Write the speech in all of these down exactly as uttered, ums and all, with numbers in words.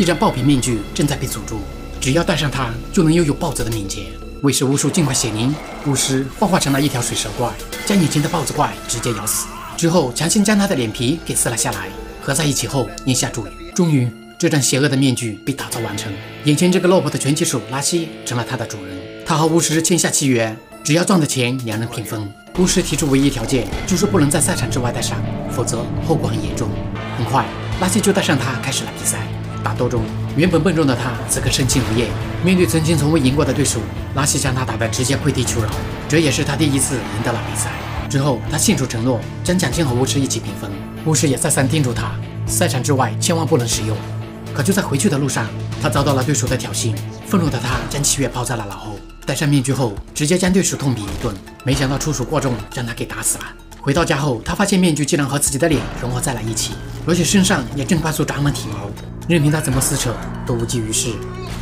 一张豹皮面具正在被诅咒，只要戴上它，就能拥有豹子的敏捷。为使巫术尽快显灵，巫师幻化成了一条水蛇怪，将眼前的豹子怪直接咬死，之后强行将它的脸皮给撕了下来，合在一起后念下咒语。终于，这张邪恶的面具被打造完成。眼前这个落魄的拳击手拉西成了它的主人。他和巫师签下契约，只要赚的钱两人平分。 巫师提出唯一条件，就是不能在赛场之外带上，否则后果很严重。很快，拉西就带上他开始了比赛。打斗中，原本笨重的他此刻生气如焰。面对曾经从未赢过的对手，拉西将他打得直接跪地求饶。这也是他第一次赢得了比赛。之后，他信守承诺，将奖金和巫师一起平分。巫师也再三叮嘱他，赛场之外千万不能使用。可就在回去的路上，他遭到了对手的挑衅，愤怒的他将契约抛在了脑后。 戴上面具后，直接将对手痛扁一顿，没想到出手过重，将他给打死了。回到家后，他发现面具竟然和自己的脸融合在了一起，而且身上也正快速长满体毛，任凭他怎么撕扯都无济于事。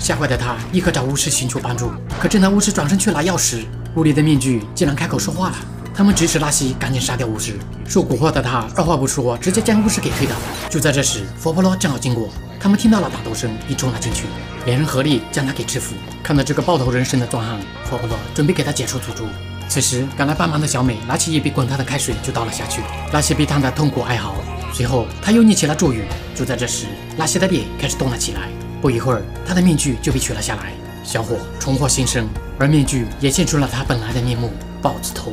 吓坏的他立刻找巫师寻求帮助，可正当巫师转身去拿药时，屋里的面具竟然开口说话了。他们指使拉西赶紧杀掉巫师，受蛊惑的他二话不说，直接将巫师给推倒。就在这时，佛婆罗正好经过。 他们听到了打斗声，便冲了进去，两人合力将他给制服。看到这个爆头人身的壮汉，佛婆罗准备给他解除诅咒。此时赶来帮忙的小美拿起一杯滚烫的开水就倒了下去，拉西被烫得痛苦哀嚎。随后他又念起了咒语。就在这时，拉西的脸开始动了起来。不一会儿，他的面具就被取了下来，小伙重获新生，而面具也现出了他本来的面目——豹子头。